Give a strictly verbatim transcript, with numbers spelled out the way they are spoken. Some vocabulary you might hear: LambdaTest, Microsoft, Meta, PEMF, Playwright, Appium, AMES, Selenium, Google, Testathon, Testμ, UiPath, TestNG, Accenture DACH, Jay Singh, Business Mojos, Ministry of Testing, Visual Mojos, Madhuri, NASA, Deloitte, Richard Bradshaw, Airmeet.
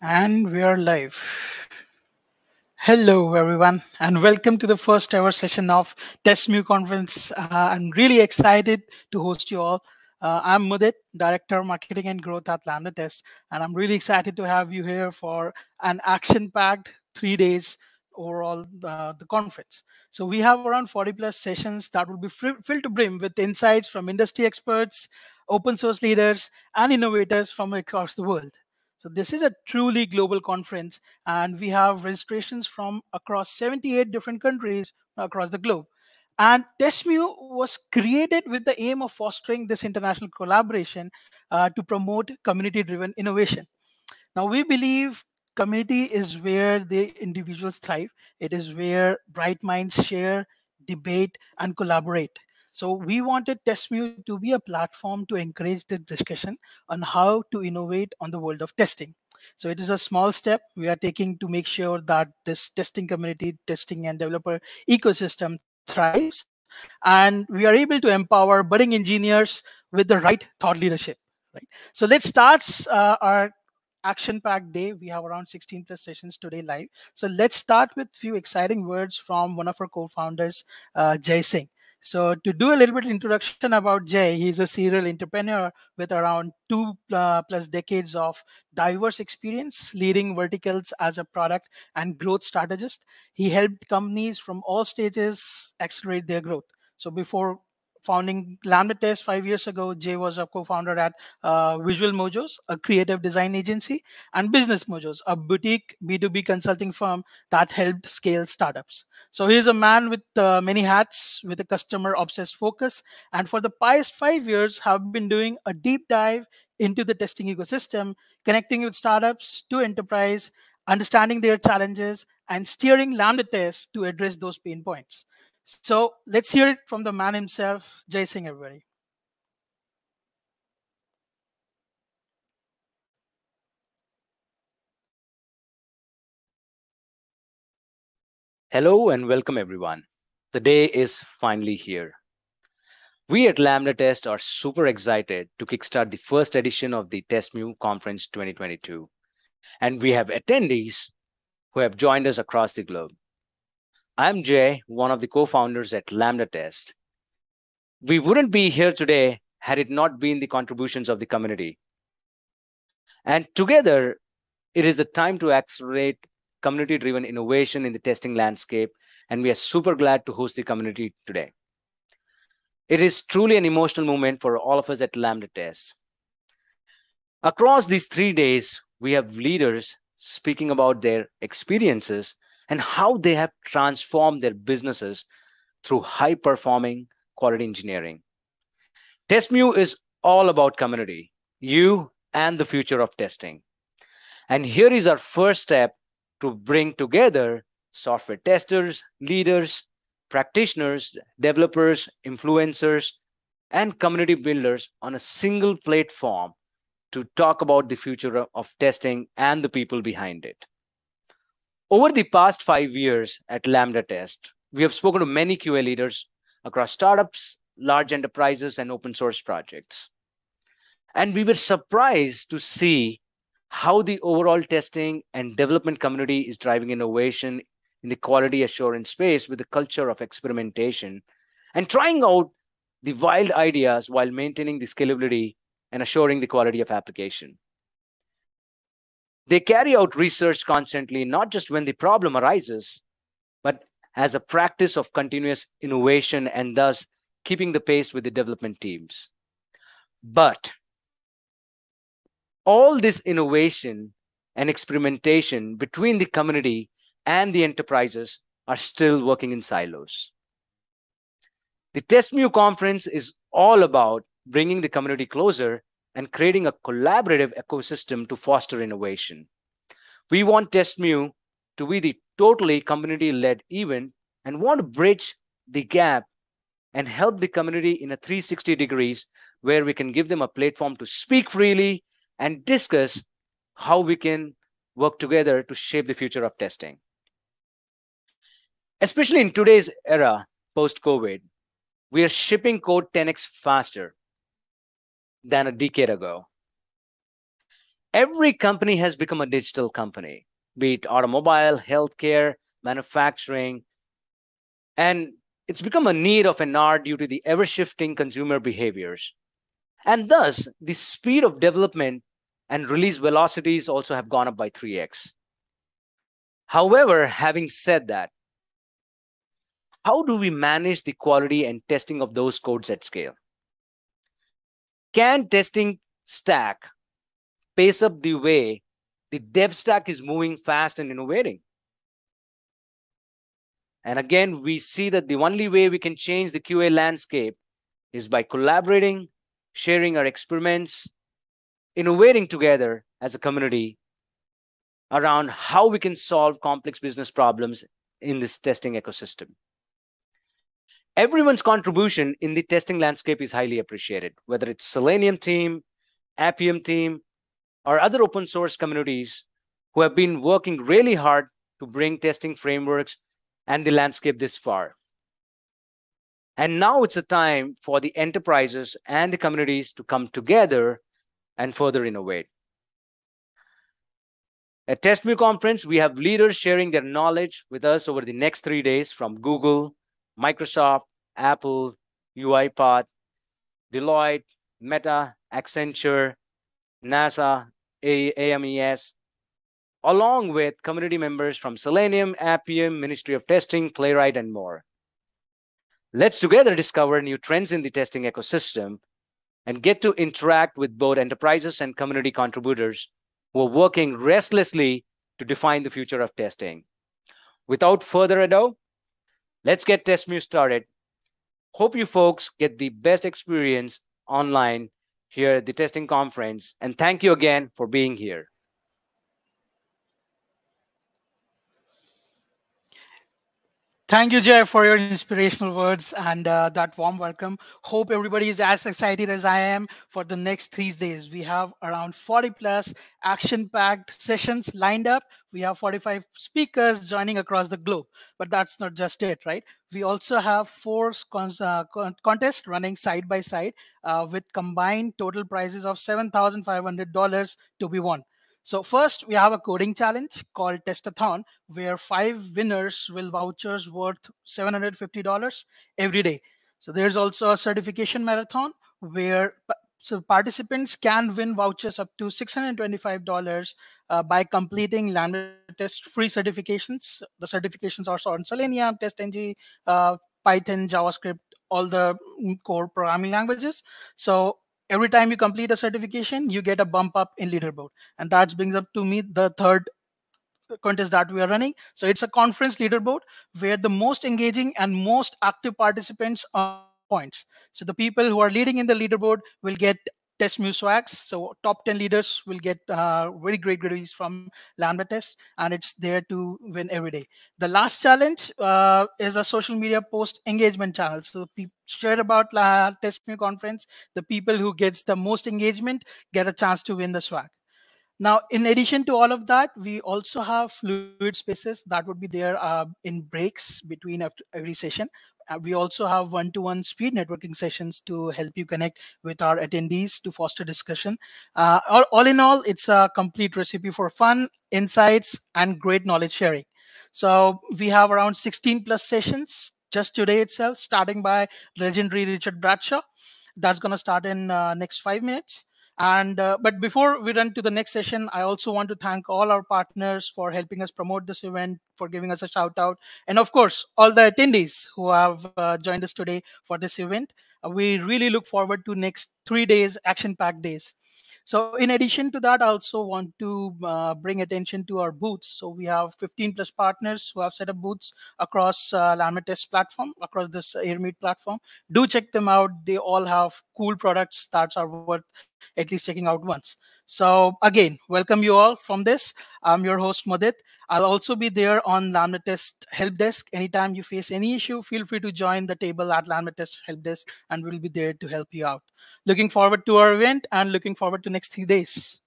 And we are live. Hello, everyone, and welcome to the first ever session of TestMu Conference. Uh, I'm really excited to host you all. Uh, I'm Mudit, Director of Marketing and Growth at LambdaTest, and I'm really excited to have you here for an action-packed three days overall uh, the conference. So we have around forty plus sessions that will be filled to brim with insights from industry experts, open source leaders, and innovators from across the world. So this is a truly global conference, and we have registrations from across seventy-eight different countries across the globe. And TestMu was created with the aim of fostering this international collaboration uh, to promote community-driven innovation. Now, we believe community is where the individuals thrive. It is where bright minds share, debate, and collaborate. So we wanted TestMu to be a platform to encourage the discussion on how to innovate on the world of testing. So it is a small step we are taking to make sure that this testing community, testing and developer ecosystem thrives. And we are able to empower budding engineers with the right thought leadership. Right? So let's start uh, our action-packed day. We have around sixteen plus sessions today live. So let's start with a few exciting words from one of our co-founders, uh, Jay Singh. So to do a little bit of introduction about Jay, he's a serial entrepreneur with around two uh, plus decades of diverse experience leading verticals as a product and growth strategist. He helped companies from all stages accelerate their growth. So before founding LambdaTest five years ago, Jay was a co-founder at uh, Visual Mojos, a creative design agency, and Business Mojos, a boutique B two B consulting firm that helped scale startups. So he's a man with uh, many hats, with a customer-obsessed focus, and for the past five years have been doing a deep dive into the testing ecosystem, connecting with startups to enterprise, understanding their challenges, and steering LambdaTest to address those pain points. So let's hear it from the man himself, Jay Singh, everybody. Hello and welcome, everyone. The day is finally here. We at LambdaTest are super excited to kickstart the first edition of the TestMu Conference twenty twenty-two. And we have attendees who have joined us across the globe. I'm Jay, one of the co-founders at LambdaTest. We wouldn't be here today had it not been the contributions of the community. And together, it is a time to accelerate community-driven innovation in the testing landscape, and we are super glad to host the community today. It is truly an emotional moment for all of us at LambdaTest. Across these three days, we have leaders speaking about their experiences and how they have transformed their businesses through high-performing quality engineering. TestMu is all about community, you, and the future of testing. And here is our first step to bring together software testers, leaders, practitioners, developers, influencers, and community builders on a single platform to talk about the future of testing and the people behind it. Over the past five years at LambdaTest, we have spoken to many Q A leaders across startups, large enterprises, and open source projects. And we were surprised to see how the overall testing and development community is driving innovation in the quality assurance space with a culture of experimentation and trying out the wild ideas while maintaining the scalability and assuring the quality of application. They carry out research constantly, not just when the problem arises, but as a practice of continuous innovation and thus keeping the pace with the development teams. But all this innovation and experimentation between the community and the enterprises are still working in silos. The TestMu Conference is all about bringing the community closer and creating a collaborative ecosystem to foster innovation. We want TestMu to be the totally community-led event and want to bridge the gap and help the community in a three sixty degrees where we can give them a platform to speak freely and discuss how we can work together to shape the future of testing. Especially in today's era, post-COVID, we are shipping code ten X faster than a decade ago. every company has become a digital company, be it automobile, healthcare, manufacturing. And it's become a need of an hour due to the ever-shifting consumer behaviors. And thus, the speed of development and release velocities also have gone up by three X. However, having said that, how do we manage the quality and testing of those codes at scale? Can testing stack pace up the way the dev stack is moving fast and innovating? And again, we see that the only way we can change the Q A landscape is by collaborating, sharing our experiments, innovating together as a community around how we can solve complex business problems in this testing ecosystem. Everyone's contribution in the testing landscape is highly appreciated, whether it's Selenium team, Appium team, or other open source communities who have been working really hard to bring testing frameworks and the landscape this far. And now it's a time for the enterprises and the communities to come together and further innovate. At TestMe Conference, we have leaders sharing their knowledge with us over the next three days from Google, Microsoft, Apple, UiPath, Deloitte, Meta, Accenture, NASA, A M E S, along with community members from Selenium, Appium, Ministry of Testing, Playwright, and more. Let's together discover new trends in the testing ecosystem and get to interact with both enterprises and community contributors who are working restlessly to define the future of testing. Without further ado, let's get TestMe started. Hope you folks get the best experience online here at the testing conference, and thank you again for being here. Thank you, Jay, for your inspirational words and uh, that warm welcome. Hope everybody is as excited as I am for the next three days. We have around forty plus action-packed sessions lined up. We have forty-five speakers joining across the globe, but that's not just it, right? We also have four con uh, con contests running side by side uh, with combined total prizes of seven thousand five hundred dollars to be won. So first, we have a coding challenge called Testathon, where five winners will vouchers worth seven hundred fifty dollars every day. So there's also a certification marathon where so participants can win vouchers up to six hundred twenty-five dollars uh, by completing LambdaTest free certifications. The certifications are on Selenium, TestNG, uh, Python, JavaScript, all the core programming languages. So every time you complete a certification, you get a bump up in leaderboard. And that brings up to me the third contest that we are running. So it's a conference leaderboard where the most engaging and most active participants earn points. So the people who are leading in the leaderboard will get TestMe swags. So top ten leaders will get uh, very great goodies from LambdaTest, and it's there to win every day. The last challenge uh, is a social media post engagement challenge. So people share about uh, TestMe conference. The people who gets the most engagement get a chance to win the swag. Now, in addition to all of that, we also have fluid spaces that would be there uh, in breaks between every session. We also have one-to-one speed networking sessions to help you connect with our attendees to foster discussion. Uh, all, all in all, it's a complete recipe for fun, insights, and great knowledge sharing. So we have around sixteen plus sessions just today itself, starting by legendary Richard Bradshaw. That's going to start in uh, next five minutes. And uh, but before we run to the next session, I also want to thank all our partners for helping us promote this event, for giving us a shout out, and of course, all the attendees who have uh, joined us today for this event. Uh, we really look forward to next three days, action-packed days. So in addition to that, I also want to uh, bring attention to our booths. So we have fifteen plus partners who have set up booths across uh, LambdaTest platform, across this Airmeet platform. Do check them out. They all have cool products that are worth at least checking out once. So again, welcome you all from this. I'm your host, Madhuri. I'll also be there on LambdaTest Help Desk. Anytime you face any issue, feel free to join the table at LambdaTest Help Desk, and we'll be there to help you out. Looking forward to our event and looking forward to next three days.